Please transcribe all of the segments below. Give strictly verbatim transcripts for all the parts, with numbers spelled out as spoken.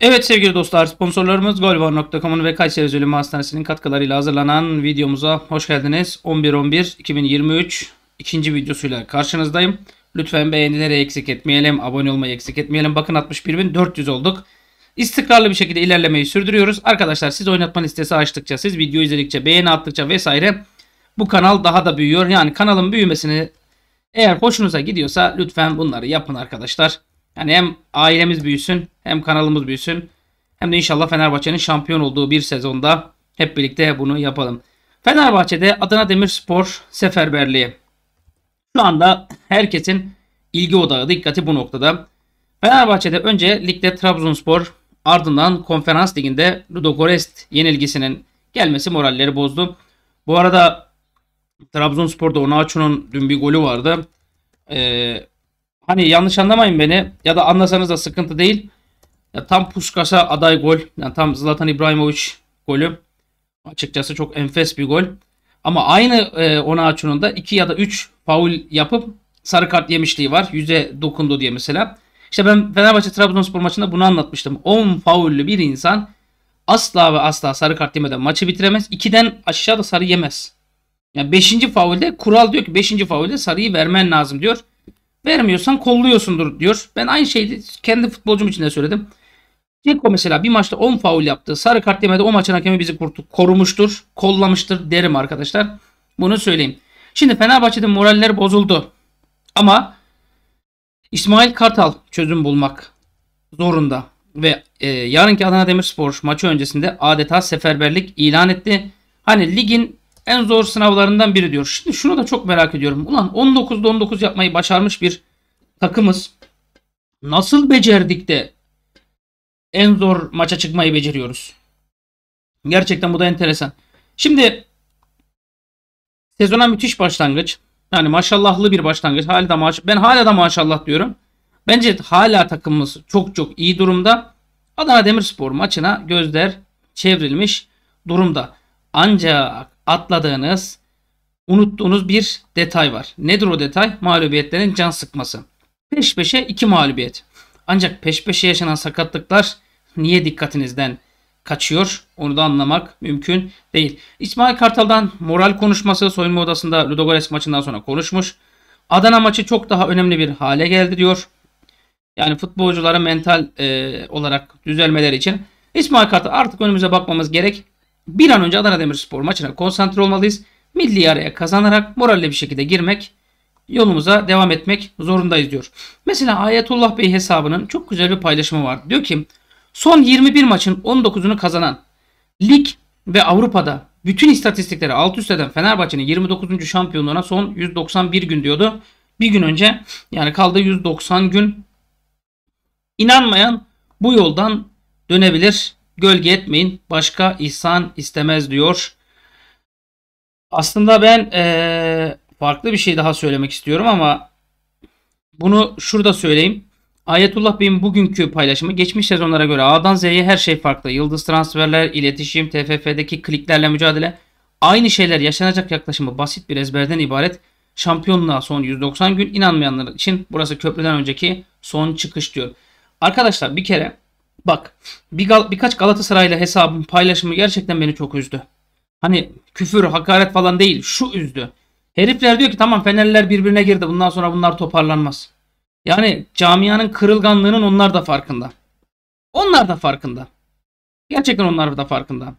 Evet sevgili dostlar, sponsorlarımız golvar nokta com'un ve Kayseri Zülümü Hastanesi'nin katkılarıyla hazırlanan videomuza hoş geldiniz. on bir on bir iki bin yirmi üç ikinci videosuyla karşınızdayım. Lütfen beğenileri eksik etmeyelim, abone olmayı eksik etmeyelim. Bakın altmış bir bin dört yüz olduk. İstikrarlı bir şekilde ilerlemeyi sürdürüyoruz. Arkadaşlar siz oynatma listesi açtıkça, siz video izledikçe, beğeni attıkça vesaire bu kanal daha da büyüyor. Yani kanalın büyümesini, eğer hoşunuza gidiyorsa lütfen bunları yapın arkadaşlar. Yani hem ailemiz büyüsün, hem kanalımız büyüsün, hem de inşallah Fenerbahçe'nin şampiyon olduğu bir sezonda hep birlikte bunu yapalım. Fenerbahçe'de Adana Demirspor seferberliği. Şu anda herkesin ilgi odağı, dikkati bu noktada. Fenerbahçe'de önce ligde Trabzonspor, ardından konferans liginde Ludogorets yenilgisinin gelmesi moralleri bozdu. Bu arada Trabzonspor'da Onaçu'nun dün bir golü vardı. Ee, hani yanlış anlamayın beni, ya da anlasanız da sıkıntı değil. Ya tam Puskas'a aday gol. Yani tam Zlatan İbrahimovic golü. Açıkçası çok enfes bir gol. Ama aynı e, Onaçu'nun da iki ya da üç faul yapıp sarı kart yemişliği var. Yüze dokundu diye mesela. İşte ben Fenerbahçe Trabzonspor maçında bunu anlatmıştım. on faullü bir insan asla ve asla sarı kart yemeden maçı bitiremez. ikiden aşağıda sarı yemez. Yani beşinci faulde kural diyor ki beşinci faulde sarıyı vermen lazım diyor. Vermiyorsan kolluyorsundur diyor. Ben aynı şeyi kendi futbolcum için de söyledim. Ceko mesela bir maçta on faul yaptı. Sarı kart yemedi. O maçın hakemi bizi korumuştur, kollamıştır derim arkadaşlar. Bunu söyleyeyim. Şimdi Fenerbahçe'de moraller bozuldu. Ama İsmail Kartal çözüm bulmak zorunda. Ve e, yarınki Adana Demirspor maçı öncesinde adeta seferberlik ilan etti. Hani ligin en zor sınavlarından biri diyor. Şimdi şunu da çok merak ediyorum. Ulan on dokuzda on dokuz yapmayı başarmış bir takımız. Nasıl becerdik de en zor maça çıkmayı beceriyoruz? Gerçekten bu da enteresan. Şimdi sezona müthiş başlangıç. Yani maşallahlı bir başlangıç. Hala da maş ben hala da maşallah diyorum. Bence hala takımımız çok çok iyi durumda. Adana Demirspor maçına gözler çevrilmiş durumda. Ancak atladığınız, unuttuğunuz bir detay var. Nedir o detay? Mağlubiyetlerin can sıkması. Peş peşe iki mağlubiyet. Ancak peş peşe yaşanan sakatlıklar niye dikkatinizden kaçıyor? Onu da anlamak mümkün değil. İsmail Kartal'dan moral konuşması soyunma odasında Ludogorets maçından sonra konuşmuş. Adana maçı çok daha önemli bir hale geldi diyor. Yani futbolculara mental e, olarak düzelmeleri için. İsmail Kartal artık önümüze bakmamız gerek. Bir an önce Adana Demirspor maçına konsantre olmalıyız. Milli araya kazanarak moralli bir şekilde girmek, yolumuza devam etmek zorundayız diyor. Mesela Ayetullah Bey hesabının çok güzel bir paylaşımı var. Diyor ki son yirmi bir maçın on dokuzunu kazanan, lig ve Avrupa'da bütün istatistikleri alt üst eden Fenerbahçe'nin yirmi dokuzuncu şampiyonluğuna son yüz doksan bir gün diyordu. Bir gün önce, yani kaldı yüz doksan gün. İnanmayan bu yoldan dönebilir. Gölge etmeyin, başka ihsan istemez diyor. Aslında ben ee, farklı bir şey daha söylemek istiyorum ama bunu şurada söyleyeyim. Ayetullah Bey'in bugünkü paylaşımı geçmiş sezonlara göre A'dan Z'ye her şey farklı. Yıldız transferler, iletişim, T F F'deki kliklerle mücadele. Aynı şeyler yaşanacak yaklaşımı basit bir ezberden ibaret. Şampiyonluğa son yüz doksan gün, inanmayanlar için burası köprüden önceki son çıkış diyor. Arkadaşlar bir kere bak, bir gal birkaç Galatasaraylı hesabın paylaşımı gerçekten beni çok üzdü. Hani küfür, hakaret falan değil, şu üzdü. Herifler diyor ki tamam Fenerliler birbirine girdi, bundan sonra bunlar toparlanmaz. Yani camianın kırılganlığının onlar da farkında. Onlar da farkında. Gerçekten onlar da farkında.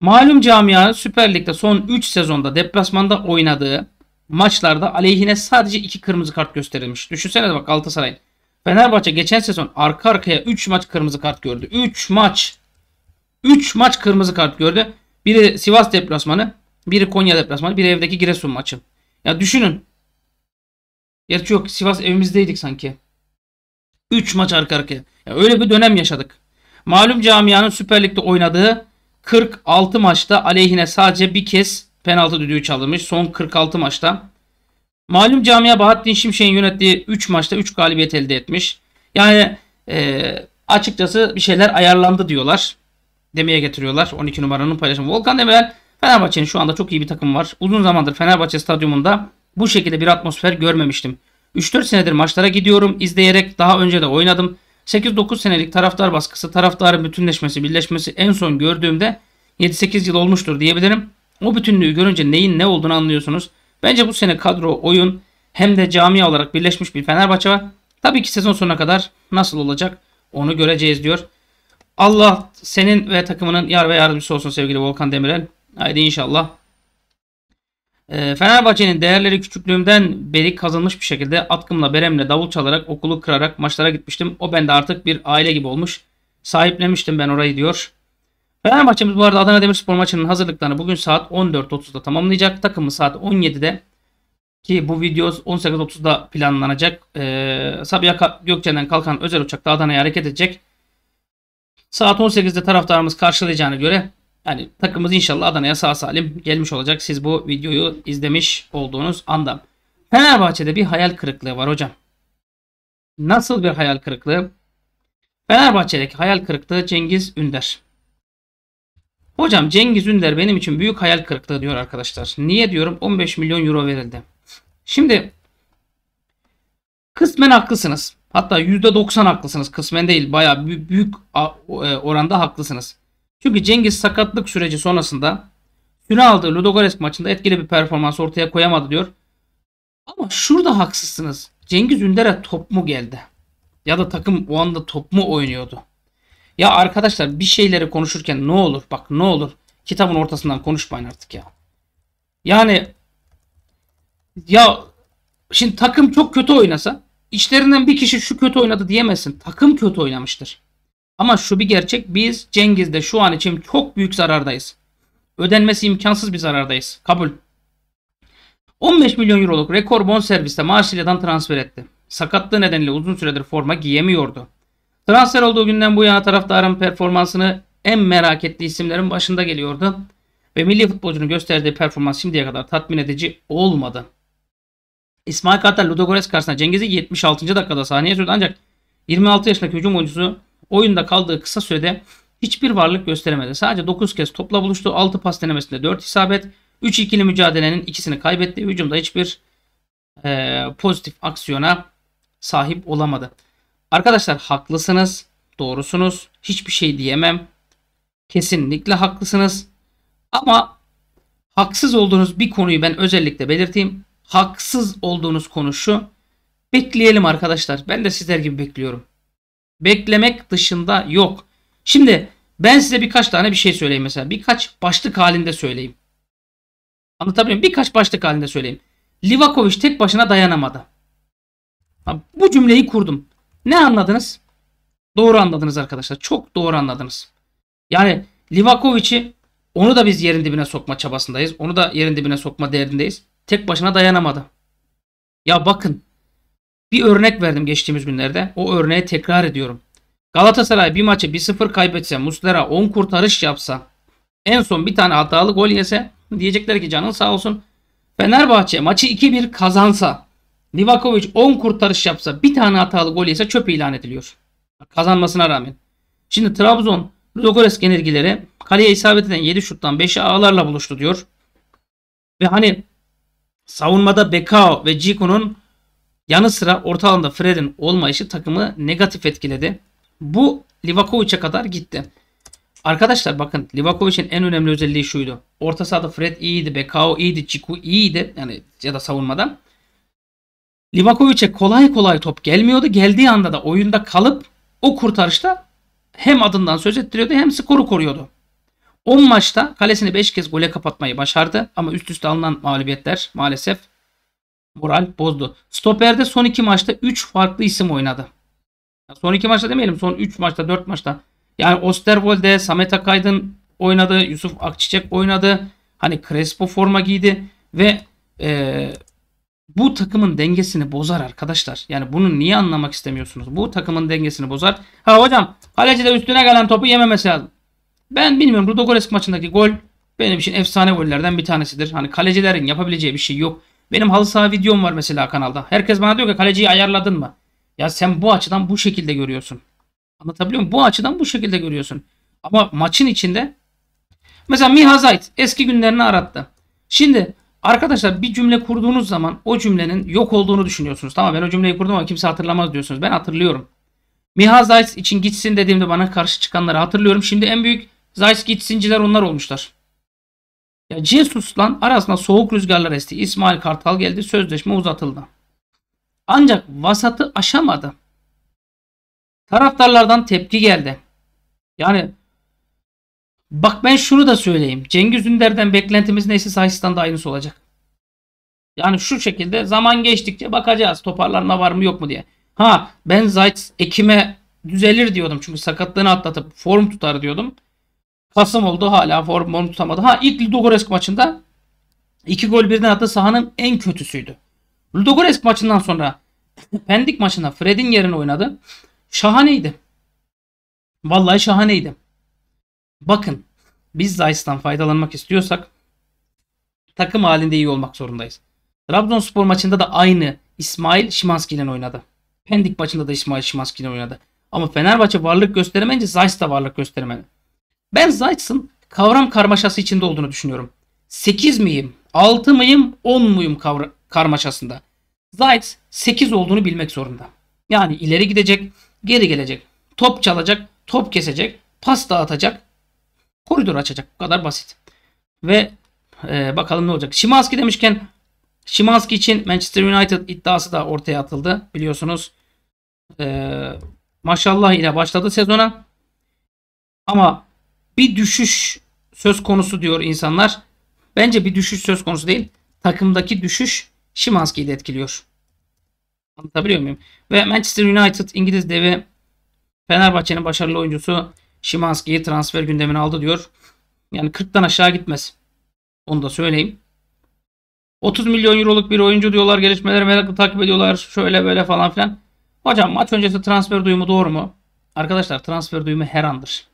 Malum camia Süper Lig'de son üç sezonda deplasmanda oynadığı maçlarda aleyhine sadece iki kırmızı kart gösterilmiş. Düşünsene de bak Galatasaray'ın. Fenerbahçe geçen sezon arka arkaya üç maç kırmızı kart gördü. üç maç. üç maç kırmızı kart gördü. Biri Sivas deplasmanı, biri Konya deplasmanı, biri evdeki Giresun maçı. Ya düşünün. Gerçi yok, Sivas evimizdeydik sanki. üç maç arka arkaya. Ya öyle bir dönem yaşadık. Malum camianın Süper Lig'de oynadığı kırk altı maçta aleyhine sadece bir kez penaltı düdüğü çalınmış. Son kırk altı maçta. Malum camia Bahattin Şimşek'in yönettiği üç maçta üç galibiyet elde etmiş. Yani e, açıkçası bir şeyler ayarlandı diyorlar. Demeye getiriyorlar on iki numaranın paylaşımı. Volkan Demirel, Fenerbahçe'nin şu anda çok iyi bir takım var. Uzun zamandır Fenerbahçe stadyumunda bu şekilde bir atmosfer görmemiştim. üç dört senedir maçlara gidiyorum, izleyerek, daha önce de oynadım. sekiz dokuz senelik taraftar baskısı, taraftarın bütünleşmesi, birleşmesi en son gördüğümde yedi sekiz yıl olmuştur diyebilirim. O bütünlüğü görünce neyin ne olduğunu anlıyorsunuz. Bence bu sene kadro, oyun hem de camia olarak birleşmiş bir Fenerbahçe var. Tabii ki sezon sonuna kadar nasıl olacak onu göreceğiz diyor. Allah senin ve takımının yar ve yardımcısı olsun sevgili Volkan Demirel. Haydi inşallah. Fenerbahçe'nin değerleri küçüklüğümden beri kazanmış bir şekilde atkımla beremle davul çalarak okulu kırarak maçlara gitmiştim. O bende artık bir aile gibi olmuş. Sahiplenmiştim ben orayı diyor. Fenerbahçe'miz bu arada Adana Demirspor maçının hazırlıklarını bugün saat on dört otuzda tamamlayacak. Takımı saat on yedide ki bu video on sekiz otuzda planlanacak. Ee, Sabiha Gökçen'den kalkan özel uçakla Adana'ya hareket edecek. Saat on sekizde taraftarımız karşılayacağına göre yani takımımız inşallah Adana'ya sağ salim gelmiş olacak. Siz bu videoyu izlemiş olduğunuz anda. Fenerbahçe'de bir hayal kırıklığı var hocam. Nasıl bir hayal kırıklığı? Fenerbahçe'deki hayal kırıklığı Cengiz Ünder. Hocam Cengiz Ünder benim için büyük hayal kırıklığı diyor arkadaşlar. Niye diyorum? on beş milyon euro verildi. Şimdi kısmen haklısınız. Hatta yüzde doksan haklısınız. Kısmen değil, bayağı büyük oranda haklısınız. Çünkü Cengiz sakatlık süreci sonrasında süre aldığı Ludogorets maçında etkili bir performans ortaya koyamadı diyor. Ama şurada haksızsınız. Cengiz Ünder'e top mu geldi? Ya da takım o anda top mu oynuyordu? Ya arkadaşlar bir şeyleri konuşurken ne olur bak ne olur kitabın ortasından konuşmayın artık ya. Yani ya şimdi takım çok kötü oynasa içlerinden bir kişi şu kötü oynadı diyemezsin. Takım kötü oynamıştır. Ama şu bir gerçek, biz Cengiz'de şu an için çok büyük zarardayız. Ödenmesi imkansız bir zarardayız. Kabul. on beş milyon euroluk rekor bonserviste Marsilya'dan transfer etti. Sakatlığı nedeniyle uzun süredir forma giyemiyordu. Transfer olduğu günden bu yana taraftarın performansını en merak ettiği isimlerin başında geliyordu. Ve milli futbolcunun gösterdiği performans şimdiye kadar tatmin edici olmadı. İsmail Kartal Ludogorets karşısında Cengiz'i yetmiş altıncı dakikada sahneye sürdü ancak yirmi altı yaşındaki hücum oyuncusu oyunda kaldığı kısa sürede hiçbir varlık gösteremedi. Sadece dokuz kez topla buluştu. altı pas denemesinde dört isabet. üç ikili mücadelenin ikisini kaybetti. Hücumda hiçbir e, pozitif aksiyona sahip olamadı. Arkadaşlar haklısınız. Doğrusunuz. Hiçbir şey diyemem. Kesinlikle haklısınız. Ama haksız olduğunuz bir konuyu ben özellikle belirteyim. Haksız olduğunuz konu şu. Bekleyelim arkadaşlar. Ben de sizler gibi bekliyorum. Beklemek dışında yok. Şimdi ben size birkaç tane bir şey söyleyeyim mesela. Birkaç başlık halinde söyleyeyim. Anlatabiliyor muyum? Birkaç başlık halinde söyleyeyim. Livakovic tek başına dayanamadı. Bu cümleyi kurdum. Ne anladınız? Doğru anladınız arkadaşlar. Çok doğru anladınız. Yani Livakovic'i onu da biz yerin dibine sokma çabasındayız. Onu da yerin dibine sokma derdindeyiz. Tek başına dayanamadı. Ya bakın. Bir örnek verdim geçtiğimiz günlerde. O örneği tekrar ediyorum. Galatasaray bir maçı bir sıfır kaybetse, Muslera on kurtarış yapsa, en son bir tane hatalı gol yese diyecekler ki canın sağ olsun. Fenerbahçe maçı iki bir kazansa, Livakovic on kurtarış yapsa, bir tane hatalı gol yese çöp ilan ediliyor. Kazanmasına rağmen. Şimdi Trabzon Ludogorets genelgileri kaleye isabet eden yedi şuttan beşi ağlarla buluştu diyor. Ve hani savunmada Bekao ve Djiku'nun yanı sıra orta alanda Fred'in olmayışı takımı negatif etkiledi. Bu Livakovic'e kadar gitti. Arkadaşlar bakın Livakovic'in en önemli özelliği şuydu. Orta sahada Fred iyiydi, Bekao iyiydi, Djiku iyiydi yani ya da savunmadan. Livakovic'e kolay kolay top gelmiyordu. Geldiği anda da oyunda kalıp o kurtarışta hem adından söz ettiriyordu hem skoru koruyordu. on maçta kalesini beş kez gole kapatmayı başardı ama üst üste alınan mağlubiyetler maalesef moral bozdu. Stoper'de son iki maçta üç farklı isim oynadı. Son iki maçta demeyelim. Son üç maçta, dört maçta. Yani Oosterwolde, Samet Akaydın oynadı. Yusuf Akçiçek oynadı. Hani Crespo forma giydi. Ve e, bu takımın dengesini bozar arkadaşlar. Yani bunu niye anlamak istemiyorsunuz? Bu takımın dengesini bozar. Ha hocam kaleci de üstüne gelen topu yememesi lazım. Ben bilmiyorum. Ludogorets maçındaki gol benim için efsane gollerden bir tanesidir. Hani kalecilerin yapabileceği bir şey yok. Benim halı saha videom var mesela kanalda. Herkes bana diyor ki kaleciyi ayarladın mı? Ya sen bu açıdan bu şekilde görüyorsun. Anlatabiliyor muyum? Bu açıdan bu şekilde görüyorsun. Ama maçın içinde mesela Miha Zajc eski günlerini arattı. Şimdi arkadaşlar bir cümle kurduğunuz zaman o cümlenin yok olduğunu düşünüyorsunuz. Tamam ben o cümleyi kurdum ama kimse hatırlamaz diyorsunuz. Ben hatırlıyorum. Miha Zajc için gitsin dediğimde bana karşı çıkanları hatırlıyorum. Şimdi en büyük Zajc gitsinciler onlar olmuşlar. Ya Jesus'la arasında soğuk rüzgarlar esti. İsmail Kartal geldi. Sözleşme uzatıldı. Ancak vasatı aşamadı. Taraftarlardan tepki geldi. Yani bak ben şunu da söyleyeyim. Cengiz Ünder'den beklentimiz neyse Zajc'tan da aynısı olacak. Yani şu şekilde zaman geçtikçe bakacağız. Toparlanma var mı yok mu diye. Ha ben Zajc Ekim'e düzelir diyordum. Çünkü sakatlığını atlatıp form tutar diyordum. Kasım oldu hala form, form tutamadı. Ha ilk Ludogorets maçında iki gol birden attı. Sahanın en kötüsüydü. Ludogorets maçından sonra Pendik maçında Fred'in yerine oynadı. Şahaneydi. Vallahi şahaneydi. Bakın biz Zajc'tan faydalanmak istiyorsak takım halinde iyi olmak zorundayız. Trabzonspor maçında da aynı İsmail Szymanski ile oynadı. Pendik maçında da İsmail Szymanski ile oynadı. Ama Fenerbahçe varlık gösteremeyince Zajc da varlık gösteremedi. Ben Zajc'ın kavram karmaşası içinde olduğunu düşünüyorum. sekiz miyim? altı mıyım? on muyum karmaşasında? Zajc sekiz olduğunu bilmek zorunda. Yani ileri gidecek, geri gelecek, top çalacak, top kesecek, pas dağıtacak, koridor açacak. Bu kadar basit. Ve e, bakalım ne olacak. Szymanski demişken Szymanski için Manchester United iddiası da ortaya atıldı. Biliyorsunuz e, maşallah ile başladı sezona. Ama bir düşüş söz konusu diyor insanlar. Bence bir düşüş söz konusu değil. Takımdaki düşüş Szymanski'yi de etkiliyor. Anlatabiliyor muyum? Ve Manchester United İngiliz devi Fenerbahçe'nin başarılı oyuncusu Szymanski'yi transfer gündemine aldı diyor. Yani kırktan aşağı gitmez. Onu da söyleyeyim. otuz milyon euroluk bir oyuncu diyorlar. Gelişmeleri merakla takip ediyorlar. Şöyle böyle falan filan. Hocam maç öncesi transfer duyumu doğru mu? Arkadaşlar transfer duyumu her andır.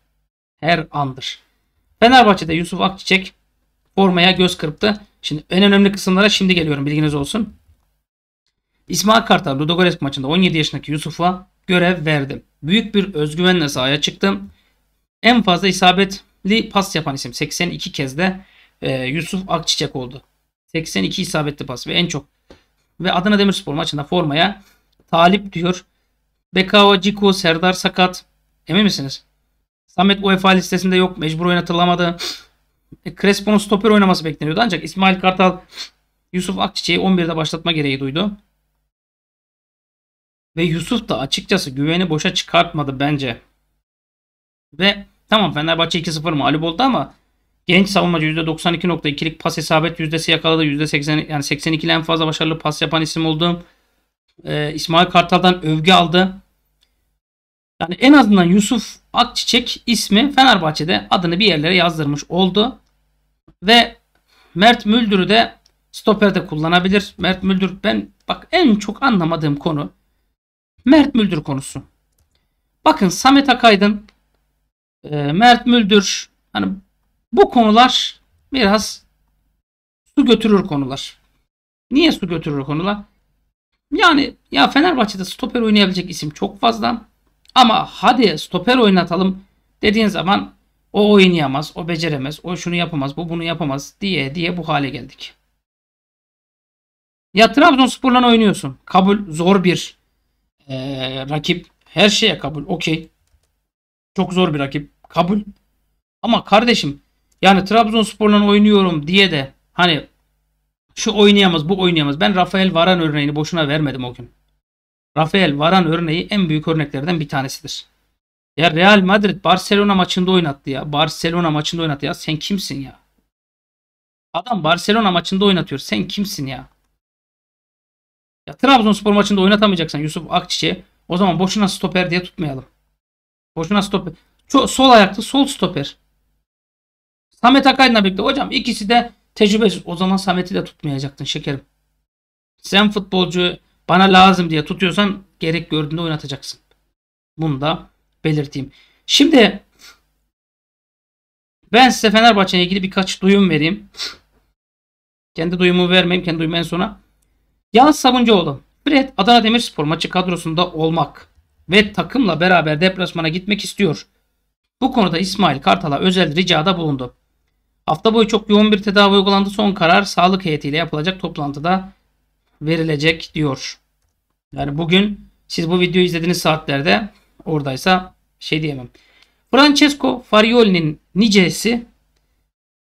Her andır. Fenerbahçe'de Yusuf Akçiçek formaya göz kırptı. Şimdi en önemli kısımlara şimdi geliyorum. Bilginiz olsun. İsmail Kartal Ludogorets maçında on yedi yaşındaki Yusuf'a görev verdim. Büyük bir özgüvenle sahaya çıktım. En fazla isabetli pas yapan isim seksen iki kez de e, Yusuf Akçiçek oldu. seksen iki isabetli pas ve en çok. Ve Adana Demirspor maçında formaya talip diyor. Bekao, Djiku, Serdar sakat. Emin misiniz? Samet UEFA listesinde yok. Mecbur oynatılamadı. E, Crespo'nun stoper oynaması bekleniyordu. Ancak İsmail Kartal Yusuf Akçiçek'i on birde başlatma gereği duydu. Ve Yusuf da açıkçası güveni boşa çıkartmadı bence. Ve tamam Fenerbahçe iki sıfır mağlup oldu ama genç savunmacı yüzde doksan iki nokta ikilik pas isabet yüzdesi yakaladı. yüzde seksen yani seksen ikili en fazla başarılı pas yapan isim oldu. Ee, İsmail Kartal'dan övgü aldı. Yani en azından Yusuf Akçiçek ismi Fenerbahçe'de adını bir yerlere yazdırmış oldu. Ve Mert Müldür'ü de stoperde kullanabilir. Mert Müldür ben bak en çok anlamadığım konu. Mert Müldür konusu. Bakın Samet Akaydın, Mert Müldür, hani bu konular biraz su götürür konular. Niye su götürür konular? Yani ya Fenerbahçe'de stoper oynayabilecek isim çok fazla. Ama hadi stoper oynatalım dediğin zaman o oynayamaz, o beceremez, o şunu yapamaz, bu bunu yapamaz diye diye bu hale geldik. Ya Trabzonspor'la oynuyorsun. Kabul zor bir Ee, rakip, her şeye kabul, okey, çok zor bir rakip, kabul. Ama kardeşim yani Trabzonspor'la oynuyorum diye de hani şu oynayamaz bu oynayamaz, ben Rafael Varane örneğini boşuna vermedim o gün. Rafael Varane örneği en büyük örneklerden bir tanesidir. Ya Real Madrid Barcelona maçında oynattı ya Barcelona maçında oynattı ya sen kimsin ya? Adam Barcelona maçında oynatıyor, sen kimsin ya? Ya Trabzonspor maçında oynatamayacaksan Yusuf Akçiçek'i o zaman boşuna stoper diye tutmayalım. Boşuna stoper. Ço sol ayaklı sol stoper. Samet Akaydın'la birlikte hocam ikisi de tecrübesiz. O zaman Samet'i de tutmayacaktın şekerim. Sen futbolcu bana lazım diye tutuyorsan gerek gördüğünde oynatacaksın. Bunu da belirteyim. Şimdi ben size Fenerbahçe'ye ilgili birkaç duyum vereyim. Kendi duyumumu vermeyeyim. Kendi duyumu en sona. Yağız Sabuncuoğlu, Fred Adana Demirspor maçı kadrosunda olmak ve takımla beraber deplasmana gitmek istiyor. Bu konuda İsmail Kartal'a özel ricada bulundu. Hafta boyu çok yoğun bir tedavi uygulandı. Son karar sağlık heyetiyle yapılacak toplantıda verilecek diyor. Yani bugün siz bu videoyu izlediğiniz saatlerde Oradaysa şey diyemem. Francesco Farioli'nin nicesi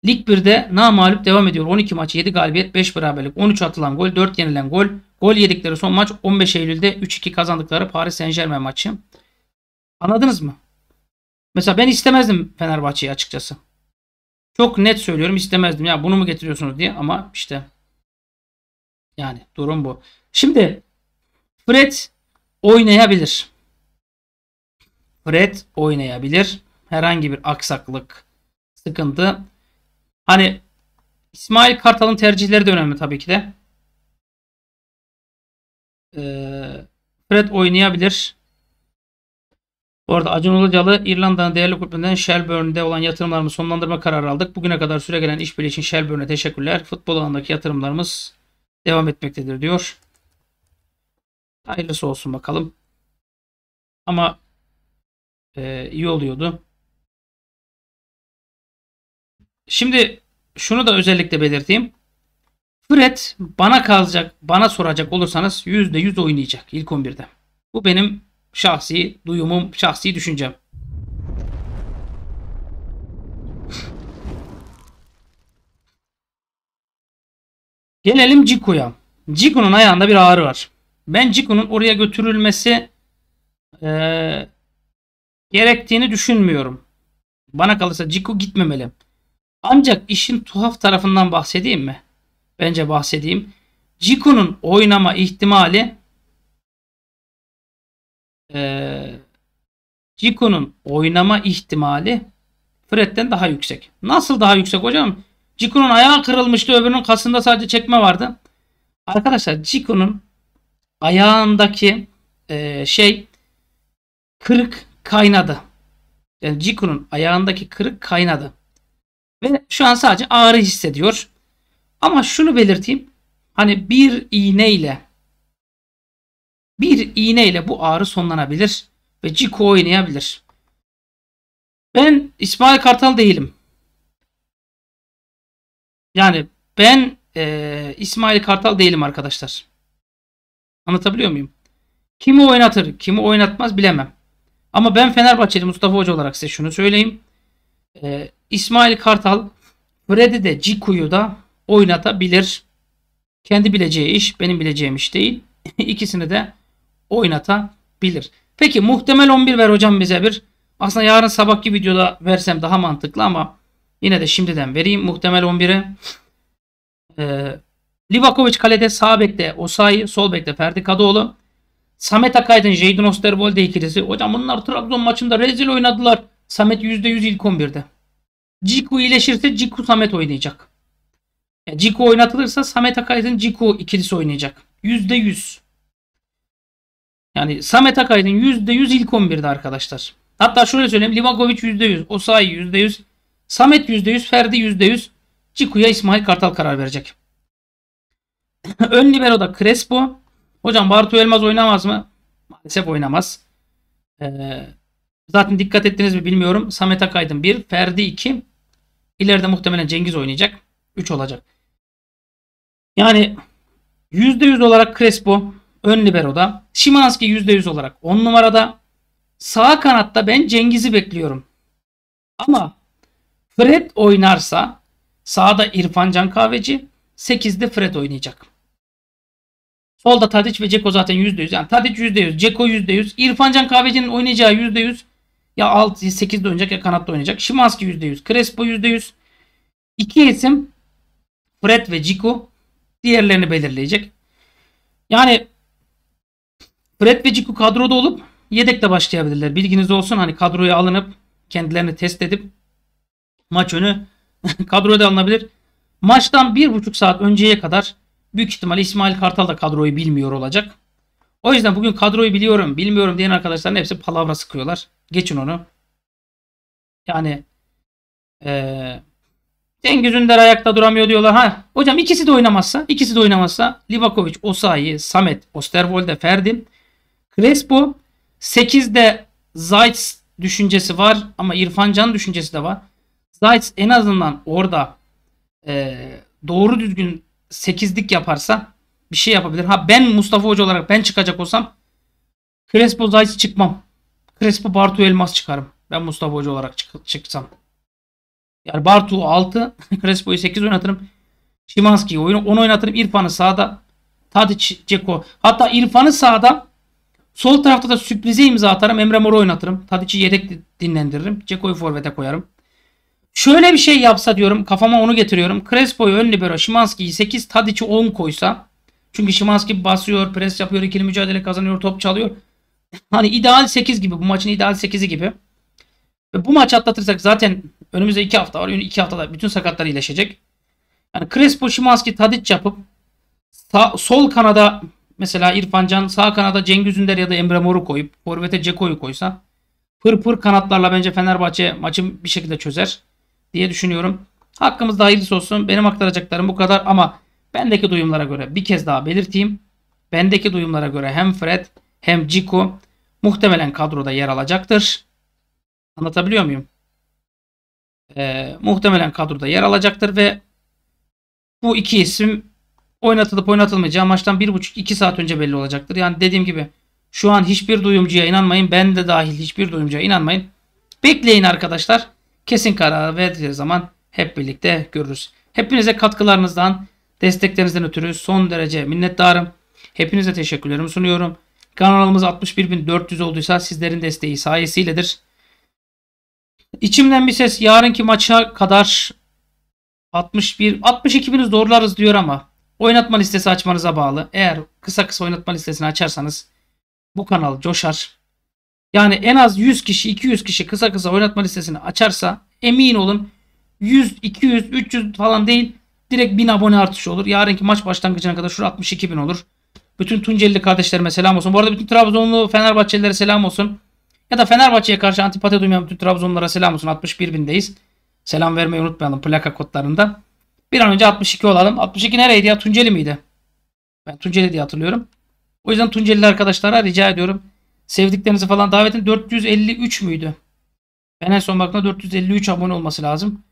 Lig bir'de namağlup devam ediyor. on iki maçı yedi galibiyet beş beraberlik, on üç atılan gol, dört yenilen gol. Gol yedikleri son maç on beş Eylül'de üç iki kazandıkları Paris Saint-Germain maçı. Anladınız mı? Mesela ben istemezdim Fenerbahçe'yi açıkçası. Çok net söylüyorum, istemezdim. Ya bunu mu getiriyorsunuz diye, ama işte yani durum bu. Şimdi Fred oynayabilir. Fred oynayabilir. Herhangi bir aksaklık, sıkıntı. Hani İsmail Kartal'ın tercihleri de önemli tabii ki de. Ee, Fred oynayabilir. Bu arada Acun Ilıcalı, İrlanda'nın değerli kulüplerinden Shelburne'de olan yatırımlarımızı sonlandırma kararı aldık. Bugüne kadar süre gelen işbirliği için Shelburne'e teşekkürler. Futbol alanındaki yatırımlarımız devam etmektedir diyor. Hayırlısı olsun bakalım. Ama e, iyi oluyordu. Şimdi şunu da özellikle belirteyim. Fred bana kalacak, bana soracak olursanız yüzde yüz oynayacak ilk on bir'de. Bu benim şahsi duyumum, şahsi düşüncem. Gelelim Djiku'ya. Djiku'nun ayağında bir ağrı var. Ben Djiku'nun oraya götürülmesi e, gerektiğini düşünmüyorum. Bana kalırsa Djiku gitmemeli. Ancak işin tuhaf tarafından bahsedeyim mi? Bence bahsedeyim. Djiku'nun oynama ihtimali e, Djiku'nun oynama ihtimali Fred'den daha yüksek. Nasıl daha yüksek hocam? Djiku'nun ayağı kırılmıştı. Öbürünün kasında sadece çekme vardı. Arkadaşlar Djiku'nun ayağındaki e, şey kırık kaynadı. Yani Djiku'nun ayağındaki kırık kaynadı. Ve şu an sadece ağrı hissediyor. Ama şunu belirteyim. Hani bir iğneyle bir iğneyle bu ağrı sonlanabilir. Ve Djiku oynayabilir. Ben İsmail Kartal değilim. Yani ben e, İsmail Kartal değilim arkadaşlar. Anlatabiliyor muyum? Kimi oynatır, kimi oynatmaz bilemem. Ama ben Fenerbahçeli Mustafa Hoca olarak size şunu söyleyeyim. E, İsmail Kartal Fred'i de Djiku'yu da oynatabilir. Kendi bileceği iş, benim bileceğim iş değil. İkisini de oynatabilir. Peki muhtemel on bir ver hocam bize bir. Aslında yarın sabahki videoda versem daha mantıklı ama yine de şimdiden vereyim muhtemel on bir'i. Ee, Livakovic kalede, sağ bekte Osayi, sol bekte Ferdi Kadıoğlu. Samet Akaydın, Jadon Oosterwolde ikilisi. Hocam bunlar Trabzon maçında rezil oynadılar. Samet yüzde yüz ilk on bir'de. Djiku iyileşirse Djiku Samet oynayacak. Yani Djiku oynatılırsa Samet Akaydın Djiku ikilisi oynayacak. yüzde yüz. Yani Samet Akaydın yüzde yüz ilk on bir'de arkadaşlar. Hatta şöyle söyleyeyim. Livakovic yüzde yüz. Osayi yüzde yüz. Samet yüzde yüz. Ferdi yüzde yüz. Djiku'ya İsmail Kartal karar verecek. Ön libero'da Crespo. Hocam Bartu Elmaz oynamaz mı? Maalesef oynamaz. Ee, zaten dikkat ettiniz mi bilmiyorum. Samet Akaydın bir. Ferdi iki. İleride muhtemelen Cengiz oynayacak. üç olacak. Yani yüzde yüz olarak Crespo ön libero'da. Szymanski yüzde yüz olarak on numarada. Sağ kanatta ben Cengiz'i bekliyorum. Ama Fred oynarsa sağda İrfan Can Kahveci, sekiz'de Fred oynayacak. Solda Tadic ve Ceko zaten yüzde yüz. Yani Tadic yüzde yüz, Ceko yüzde yüz. İrfan Can Kahveci'nin oynayacağı yüzde yüz. Ya altı sekiz'de oynayacak ya kanatta oynayacak. Szymanski yüzde yüz, Crespo yüzde yüz. İki isim Fred ve Djiku diğerlerini belirleyecek. Yani Fred ve Djiku kadroda olup yedekte başlayabilirler. Bilginiz olsun, hani kadroya alınıp kendilerini test edip maç önü kadroya da alınabilir. Maçtan bir buçuk saat önceye kadar büyük ihtimalle İsmail Kartal da kadroyu bilmiyor olacak. O yüzden bugün kadroyu biliyorum, bilmiyorum diyen arkadaşların hepsi palavra sıkıyorlar. Geçin onu. Yani eee Cengiz Ünder ayakta duramıyor diyorlar. Ha hocam ikisi de oynamazsa, ikisi de oynamazsa Livakovic, Osayi, Samet, Oosterwolde, Ferdi, Crespo, sekiz'de Zajc düşüncesi var ama İrfan Can düşüncesi de var. Zajc en azından orada e, doğru düzgün sekiz'lik yaparsa bir şey yapabilir. Ha ben Mustafa Hoca olarak ben çıkacak olsam Crespo Zajc çıkmam. Crespo, Bartu, Elmas çıkarım. Ben Mustafa Hoca olarak çık çıksam. Yani Bartu altı, Crespo'yu sekiz oynatırım. Szymanski'yi on oynatırım. İrfan'ı sağda. Tadic, Ceko. Hatta İrfan'ı sağda. Sol tarafta da sürprize imza atarım. Emre Mor'u oynatırım. Tadic'i yedek dinlendiririm. Ceko'yu forvete koyarım. Şöyle bir şey yapsa diyorum. Kafama onu getiriyorum. Crespo'yu ön libero, Szymanski'yi sekiz, Tadic'i on koysa. Çünkü Szymanski basıyor, pres yapıyor, ikili mücadele kazanıyor, top çalıyor. Hani ideal sekiz gibi. Bu maçın ideal sekizi gibi. Ve bu maçı atlatırsak zaten önümüzde iki hafta var. iki haftada bütün sakatlar iyileşecek. Yani Crespo, Szymanski, Tadic yapıp sağ, sol kanada mesela İrfan Can, sağ kanada Cengiz Ünder ya da Emre Mor'u koyup forvete Ceko'yu koysa pır pır kanatlarla bence Fenerbahçe maçı bir şekilde çözer diye düşünüyorum. Hakkımızda hayırlısı olsun. Benim aktaracaklarım bu kadar ama bendeki duyumlara göre bir kez daha belirteyim. Bendeki duyumlara göre hem Fred hem Djiku muhtemelen kadroda yer alacaktır. Anlatabiliyor muyum? Ee, muhtemelen kadroda yer alacaktır ve bu iki isim oynatılıp oynatılmayacağı maçtan bir buçuk iki saat önce belli olacaktır. Yani dediğim gibi şu an hiçbir duyumcuya inanmayın. Ben de dahil hiçbir duyumcuya inanmayın. Bekleyin arkadaşlar. Kesin karar verdiği zaman hep birlikte görürüz. Hepinize katkılarınızdan, desteklerinizden ötürü son derece minnettarım. Hepinize teşekkürlerimi sunuyorum. Kanalımız altmış bir bin dört yüz olduysa sizlerin desteği sayesiyledir. İçimden bir ses yarınki maça kadar altmış bir altmış iki bini zorlarız diyor ama oynatma listesi açmanıza bağlı. Eğer kısa kısa oynatma listesini açarsanız bu kanal coşar. Yani en az yüz kişi, iki yüz kişi kısa kısa oynatma listesini açarsa emin olun yüz, iki yüz, üç yüz falan değil, direkt bin abone artışı olur. Yarınki maç başlangıcına kadar şurada altmış iki bin olur. Bütün Tunceli kardeşlerime selam olsun. Bu arada bütün Trabzonlu Fenerbahçelilere selam olsun. Ya da Fenerbahçe'ye karşı antipati duymayan bütün Trabzonlulara selam olsun. altmış bir bindeyiz. Selam vermeyi unutmayalım plaka kodlarında. Bir an önce altmış iki olalım. altmış iki nereydi ya? Tunceli miydi? Ben Tunceli diye hatırlıyorum. O yüzden Tunceli arkadaşlara rica ediyorum. Sevdiklerinizi falan davetin. dört yüz elli üç müydü? Ben en son baktığımda dört yüz elli üç abone olması lazım.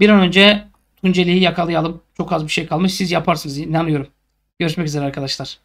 Bir an önce Tunceli'yi yakalayalım. Çok az bir şey kalmış. Siz yaparsınız. İnanıyorum. Görüşmek üzere arkadaşlar.